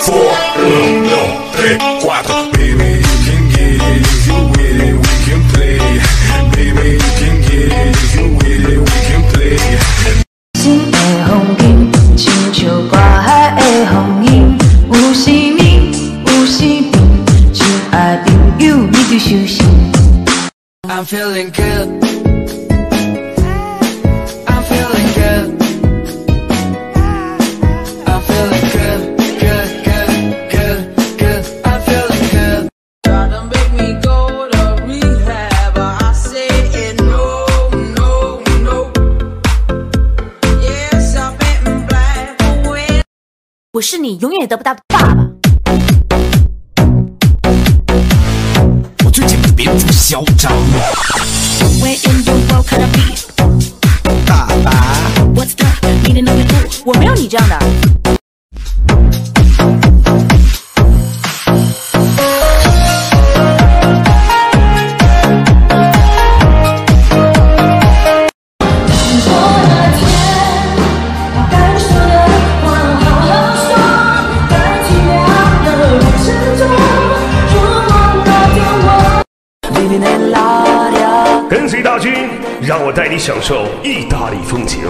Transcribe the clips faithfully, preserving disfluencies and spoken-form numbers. four, one, two, three, four. Baby, you can get it if you with it, we can play. Baby, you can get it if you with it, we can play. 心的红景，亲像歌海的风景，有生命，有生命，亲爱朋友，你着相信。I'm feeling good.我是你永远也得不到的爸爸。我最近别这么嚣张。爸爸，我没有你这样的。跟随大军，让我带你享受意大利风情。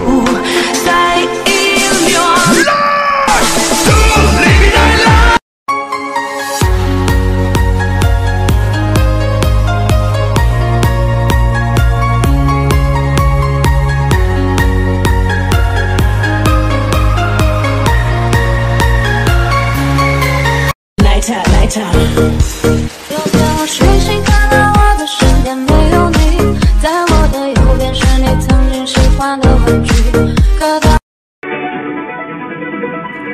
来唱，来唱。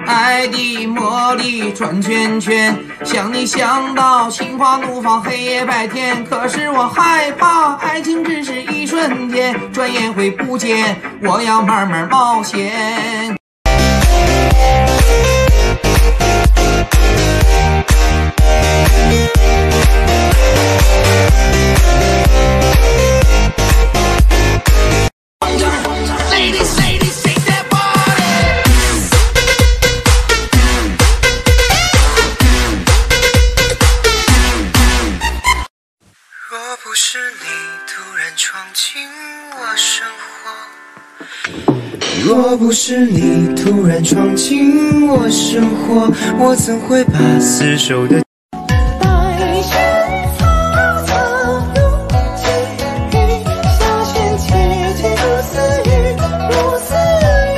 爱的魔力转圈圈，想你想到心花怒放，黑夜白天。可是我害怕，爱情只是一瞬间，转眼会不见。我要慢慢冒险。 是你突然闯进我生活。若不是你突然闯进我生活，我怎会把厮守的白云草草如今雨，下弦起起如丝雨，如丝雨。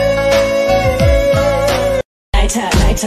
来唱，来唱。